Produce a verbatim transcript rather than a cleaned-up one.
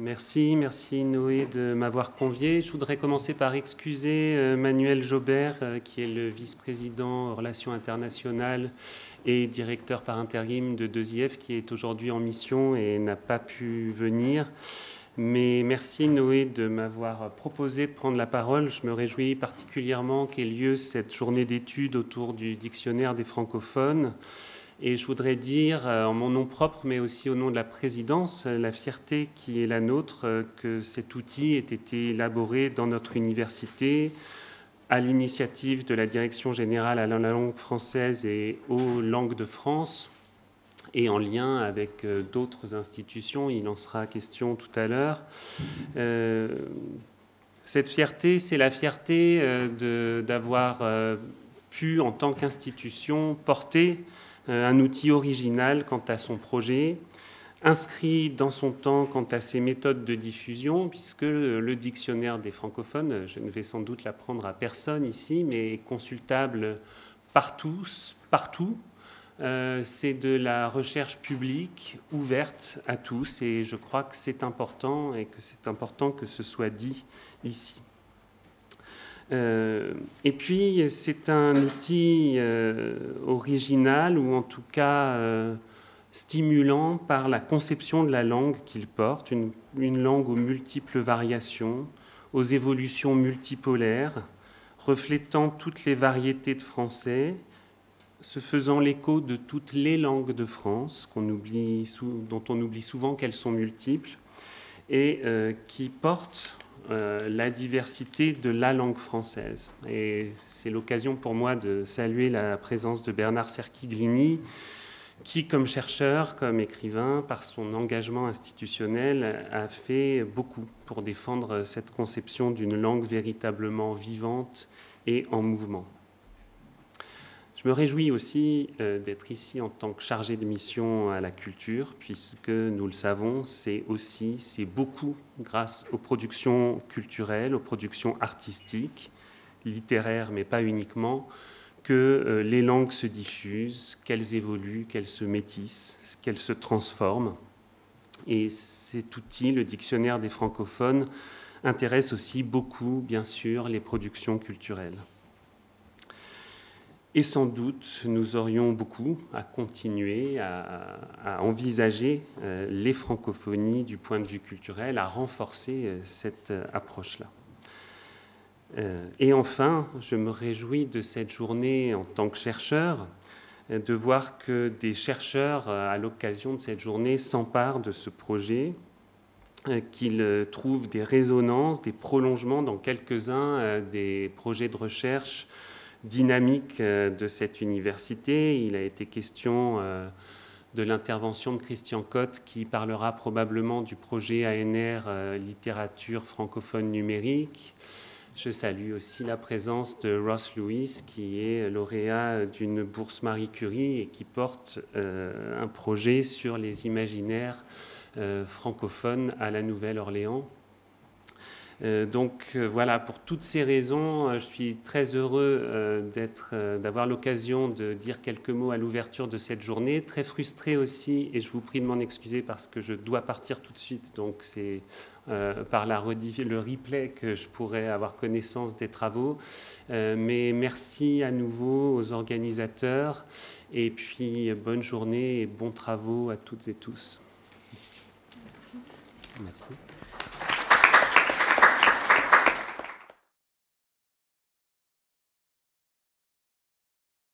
Merci, merci Noé de m'avoir convié. Je voudrais commencer par excuser Manuel Jobert, qui est le vice-président Relations internationales et directeur par intérim de deux I F, qui est aujourd'hui en mission et n'a pas pu venir. Mais merci Noé de m'avoir proposé de prendre la parole. Je me réjouis particulièrement qu'ait lieu cette journée d'études autour du Dictionnaire des francophones. Et je voudrais dire, en mon nom propre, mais aussi au nom de la présidence, la fierté qui est la nôtre que cet outil ait été élaboré dans notre université, à l'initiative de la Direction générale à la langue française et aux langues de France, et en lien avec d'autres institutions. Il en sera question tout à l'heure. Euh, cette fierté, c'est la fierté d'avoir pu, en tant qu'institution, porter un outil original quant à son projet, inscrit dans son temps quant à ses méthodes de diffusion, puisque le dictionnaire des francophones, je ne vais sans doute l'apprendre à personne ici, mais est consultable par tous, partout. Euh, c'est de la recherche publique ouverte à tous, et je crois que c'est important et que c'est important que ce soit dit ici. Euh, et puis, c'est un outil euh, original ou en tout cas euh, stimulant par la conception de la langue qu'il porte, une, une langue aux multiples variations, aux évolutions multipolaires, reflétant toutes les variétés de français, se faisant l'écho de toutes les langues de France, qu'on oublie, dont on oublie souvent qu'elles sont multiples, et euh, qui porte Euh, la diversité de la langue française. Et c'est l'occasion pour moi de saluer la présence de Bernard Cerquiglini, qui, comme chercheur, comme écrivain, par son engagement institutionnel, a fait beaucoup pour défendre cette conception d'une langue véritablement vivante et en mouvement. Je me réjouis aussi euh, d'être ici en tant que chargé de mission à la culture, puisque, nous le savons, c'est aussi, c'est beaucoup grâce aux productions culturelles, aux productions artistiques, littéraires, mais pas uniquement, que euh, les langues se diffusent, qu'elles évoluent, qu'elles se métissent, qu'elles se transforment. Et cet outil, le dictionnaire des francophones, intéresse aussi beaucoup, bien sûr, les productions culturelles. Et sans doute, nous aurions beaucoup à continuer à, à envisager les francophonies du point de vue culturel, à renforcer cette approche-là. Et enfin, je me réjouis de cette journée en tant que chercheur, de voir que des chercheurs, à l'occasion de cette journée, s'emparent de ce projet, qu'ils trouvent des résonances, des prolongements dans quelques-uns des projets de recherche dynamique de cette université. Il a été question de l'intervention de Christian Cotte, qui parlera probablement du projet A N R littérature francophone numérique. Je salue aussi la présence de Ross Lewis, qui est lauréat d'une bourse Marie Curie et qui porte un projet sur les imaginaires francophones à la Nouvelle-Orléans. Donc voilà, pour toutes ces raisons, je suis très heureux d'avoir l'occasion de dire quelques mots à l'ouverture de cette journée. Très frustré aussi, et je vous prie de m'en excuser parce que je dois partir tout de suite. Donc c'est euh, par la le replay que je pourrais avoir connaissance des travaux. Euh, mais merci à nouveau aux organisateurs. Et puis bonne journée et bons travaux à toutes et tous. Merci. Merci.